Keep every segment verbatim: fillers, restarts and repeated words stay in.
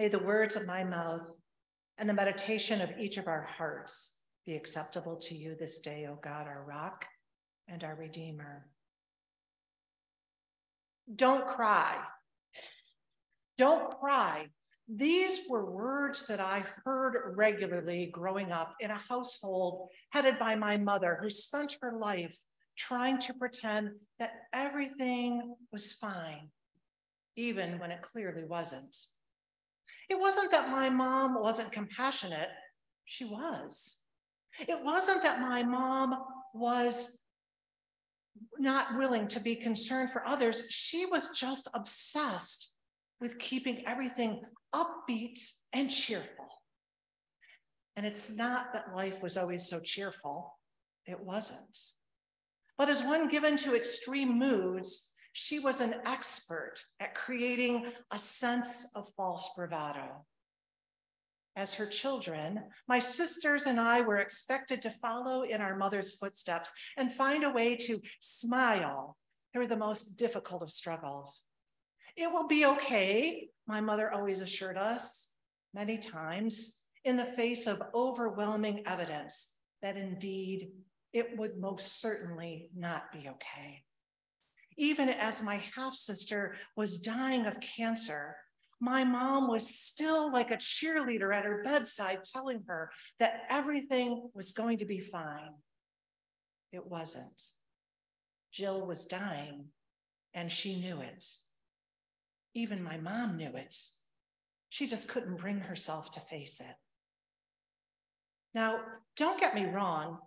May the words of my mouth and the meditation of each of our hearts be acceptable to you this day, O God, our rock and our redeemer. Don't cry. Don't cry. These were words that I heard regularly growing up in a household headed by my mother, who spent her life trying to pretend that everything was fine, even when it clearly wasn't. It wasn't that my mom wasn't compassionate. She was. It wasn't that my mom was not willing to be concerned for others. She was just obsessed with keeping everything upbeat and cheerful. And it's not that life was always so cheerful. It wasn't. But as one given to extreme moods, she was an expert at creating a sense of false bravado. As her children, my sisters and I were expected to follow in our mother's footsteps and find a way to smile through the most difficult of struggles. It will be okay, my mother always assured us many times, in the face of overwhelming evidence that indeed it would most certainly not be okay. Even as my half-sister was dying of cancer, my mom was still like a cheerleader at her bedside, telling her that everything was going to be fine. It wasn't. Jill was dying, and she knew it. Even my mom knew it. She just couldn't bring herself to face it. Now, don't get me wrong.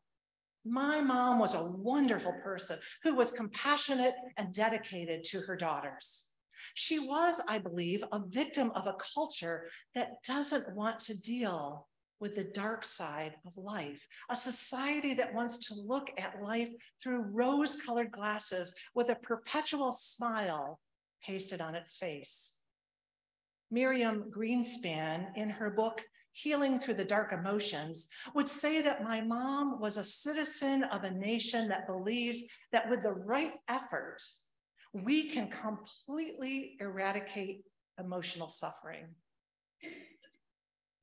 My mom was a wonderful person who was compassionate and dedicated to her daughters. She was, I believe, a victim of a culture that doesn't want to deal with the dark side of life, a society that wants to look at life through rose-colored glasses with a perpetual smile pasted on its face. Miriam Greenspan, in her book, Healing Through the Dark Emotions, would say that my mom was a citizen of a nation that believes that with the right effort, we can completely eradicate emotional suffering.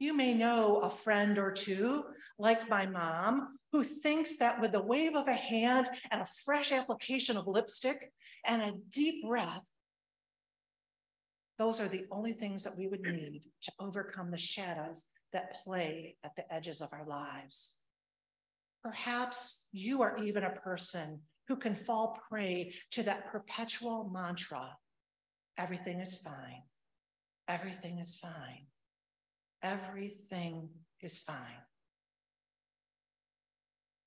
You may know a friend or two, like my mom, who thinks that with a wave of a hand and a fresh application of lipstick and a deep breath, those are the only things that we would need to overcome the shadows that play at the edges of our lives. Perhaps you are even a person who can fall prey to that perpetual mantra, everything is fine, everything is fine, everything is fine.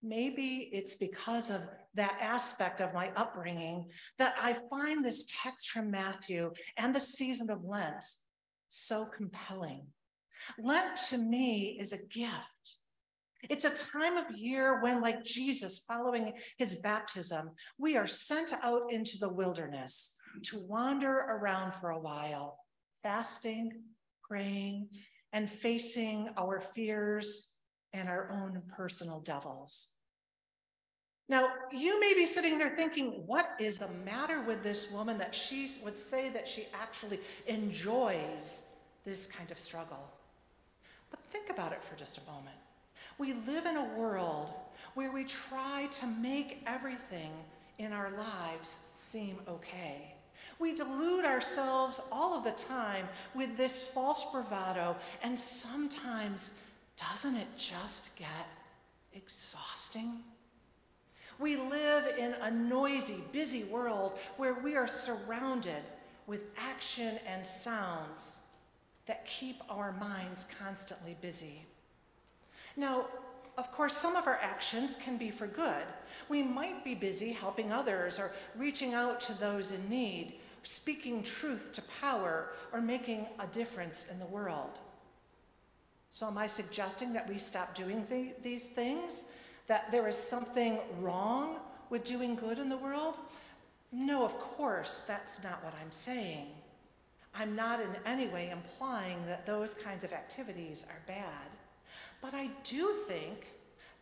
Maybe it's because of that aspect of my upbringing that I find this text from Matthew and the season of Lent so compelling. Lent to me is a gift. It's a time of year when, like Jesus following his baptism, we are sent out into the wilderness to wander around for a while, fasting, praying, and facing our fears and our own personal devils. Now, you may be sitting there thinking, what is the matter with this woman that she would say that she actually enjoys this kind of struggle? But think about it for just a moment. We live in a world where we try to make everything in our lives seem okay. We delude ourselves all of the time with this false bravado, and sometimes, doesn't it just get exhausting? We live in a noisy, busy world where we are surrounded with action and sounds that keep our minds constantly busy. Now, of course, some of our actions can be for good. We might be busy helping others or reaching out to those in need, speaking truth to power, or making a difference in the world. So am I suggesting that we stop doing the, these things? That there is something wrong with doing good in the world? No, of course, that's not what I'm saying. I'm not in any way implying that those kinds of activities are bad. But I do think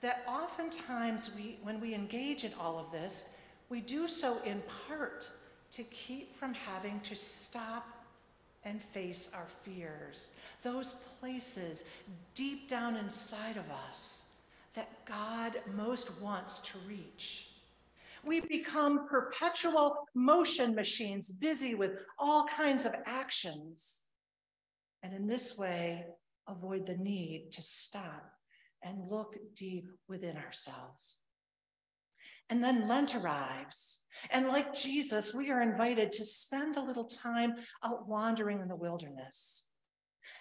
that oftentimes we, when we engage in all of this, we do so in part to keep from having to stop and face our fears, those places deep down inside of us that God most wants to reach. We become perpetual motion machines, busy with all kinds of actions, and in this way, avoid the need to stop and look deep within ourselves. And then Lent arrives, and like Jesus, we are invited to spend a little time out wandering in the wilderness.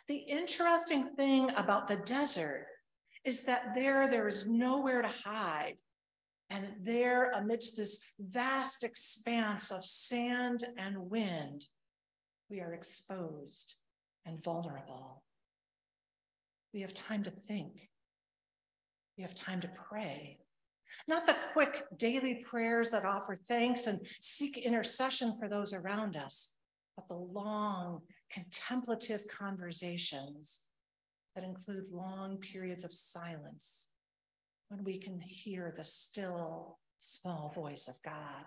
The interesting thing about the desert is that there, there is nowhere to hide, and there, amidst this vast expanse of sand and wind, we are exposed and vulnerable. We have time to think. We have time to pray. Not the quick daily prayers that offer thanks and seek intercession for those around us, but the long contemplative conversations that include long periods of silence when we can hear the still, small voice of God.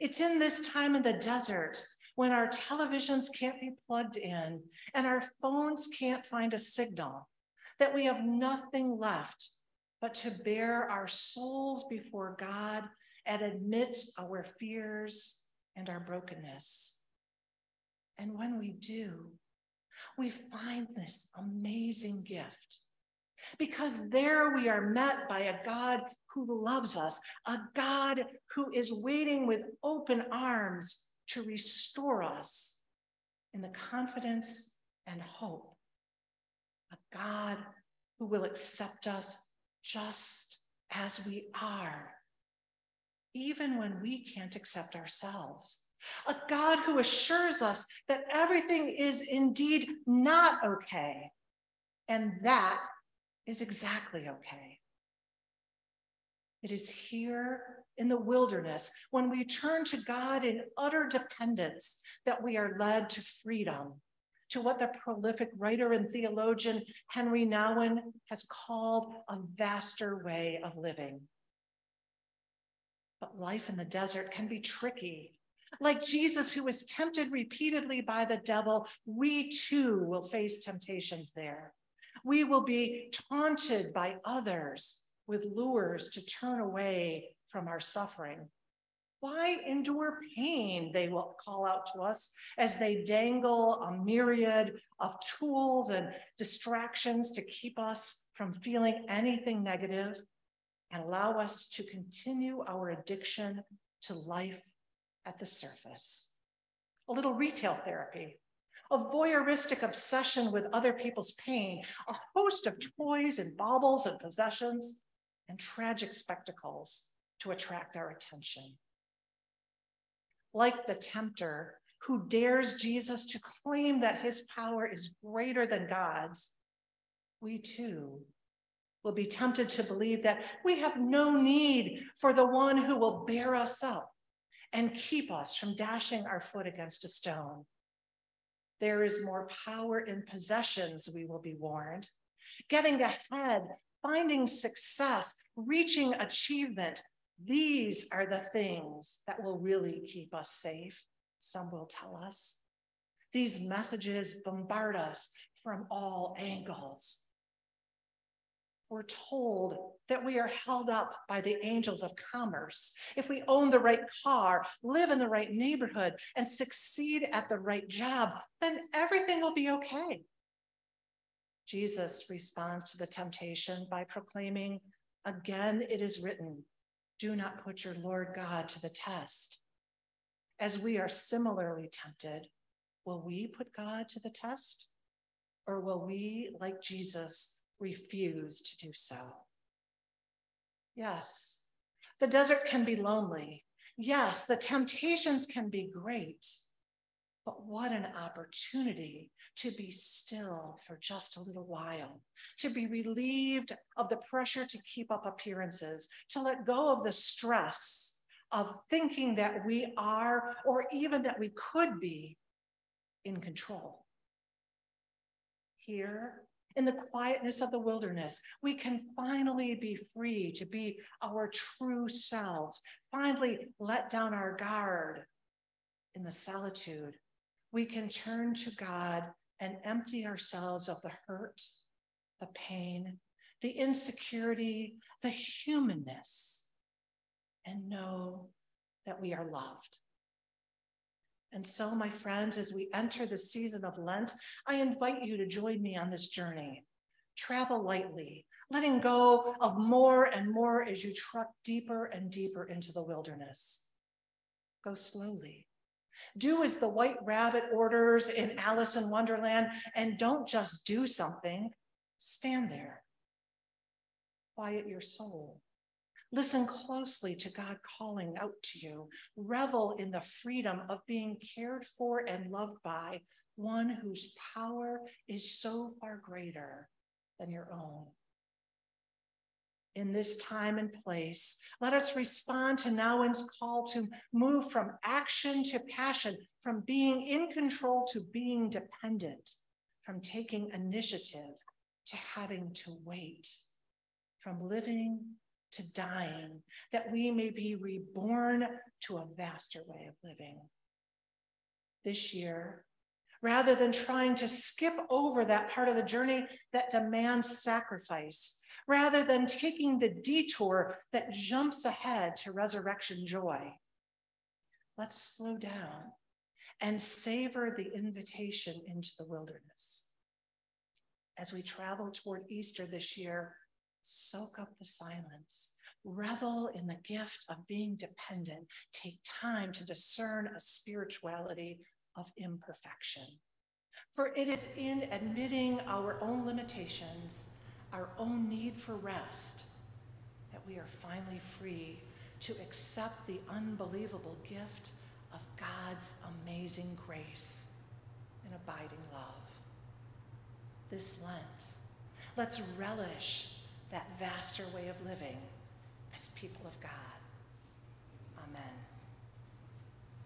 It's in this time in the desert when our televisions can't be plugged in and our phones can't find a signal that we have nothing left but to bear our souls before God and admit our fears and our brokenness. And when we do, we find this amazing gift, because there we are met by a God who loves us, a God who is waiting with open arms to restore us in the confidence and hope, a God who will accept us just as we are, even when we can't accept ourselves. A God who assures us that everything is indeed not okay, and that is exactly okay. It is here in the wilderness, when we turn to God in utter dependence, that we are led to freedom, to what the prolific writer and theologian Henry Nouwen has called a vaster way of living. But life in the desert can be tricky. Like Jesus, who was tempted repeatedly by the devil, we too will face temptations there. We will be taunted by others with lures to turn away from our suffering. Why endure pain, they will call out to us as they dangle a myriad of tools and distractions to keep us from feeling anything negative and allow us to continue our addiction to life at the surface. A little retail therapy, a voyeuristic obsession with other people's pain, a host of toys and baubles and possessions and tragic spectacles to attract our attention. Like the tempter who dares Jesus to claim that his power is greater than God's, we too will be tempted to believe that we have no need for the one who will bear us up and keep us from dashing our foot against a stone. There is more power in possessions, we will be warned. Getting ahead, finding success, reaching achievement, these are the things that will really keep us safe, some will tell us. These messages bombard us from all angles. We're told that we are held up by the angels of commerce. If we own the right car, live in the right neighborhood, and succeed at the right job, then everything will be okay. Jesus responds to the temptation by proclaiming, "Again, it is written, do not put your Lord God to the test." As we are similarly tempted, will we put God to the test? Or will we, like Jesus, refuse to do so? Yes, the desert can be lonely. Yes, the temptations can be great. But what an opportunity to be still for just a little while, to be relieved of the pressure to keep up appearances, to let go of the stress of thinking that we are, or even that we could be, in control. Here, in the quietness of the wilderness, we can finally be free to be our true selves, finally let down our guard in the solitude we can turn to God and empty ourselves of the hurt, the pain, the insecurity, the humanness, and know that we are loved. And so, my friends, as we enter the season of Lent, I invite you to join me on this journey. Travel lightly, letting go of more and more as you trek deeper and deeper into the wilderness. Go slowly. Do as the white rabbit orders in Alice in Wonderland, and don't just do something, stand there. Quiet your soul. Listen closely to God calling out to you. Revel in the freedom of being cared for and loved by one whose power is so far greater than your own. In this time and place, let us respond to Nouwen's call to move from action to passion, from being in control to being dependent, from taking initiative to having to wait, from living to dying, that we may be reborn to a vaster way of living. This year, rather than trying to skip over that part of the journey that demands sacrifice, rather than taking the detour that jumps ahead to resurrection joy, let's slow down and savor the invitation into the wilderness. As we travel toward Easter this year, soak up the silence. Revel in the gift of being dependent. Take time to discern a spirituality of imperfection. For it is in admitting our own limitations, our own need for rest, that we are finally free to accept the unbelievable gift of God's amazing grace and abiding love. This Lent, let's relish that vaster way of living as people of God. Amen.